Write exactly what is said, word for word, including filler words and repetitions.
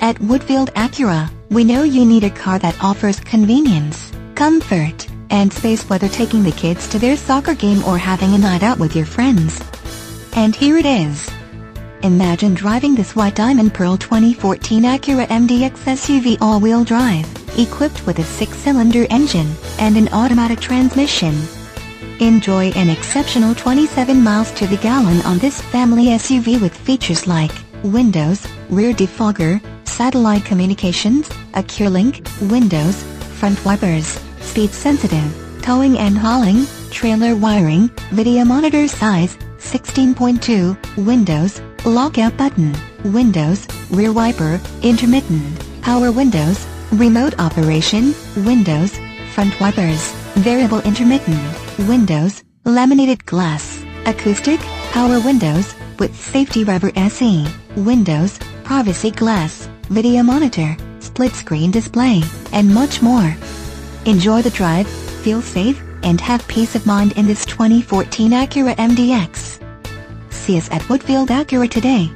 At Woodfield Acura, we know you need a car that offers convenience, comfort, and space, whether taking the kids to their soccer game or having a night out with your friends. And here it is. Imagine driving this White Diamond Pearl twenty fourteen Acura M D X S U V all-wheel drive, equipped with a six-cylinder engine and an automatic transmission. Enjoy an exceptional twenty-seven miles to the gallon on this family S U V with features like windows, rear defogger, satellite communications, AcuraLink, windows, front wipers, speed-sensitive, towing and hauling, trailer wiring, video monitor size, sixteen point two, windows, lockout button, windows, rear wiper, intermittent, power windows, remote operation, windows, front wipers, variable intermittent, windows, laminated glass, acoustic, power windows, with safety rubber S E, windows, privacy glass, video monitor, split-screen display, and much more. Enjoy the drive, feel safe, and have peace of mind in this twenty fourteen Acura M D X. See us at Woodfield Acura today.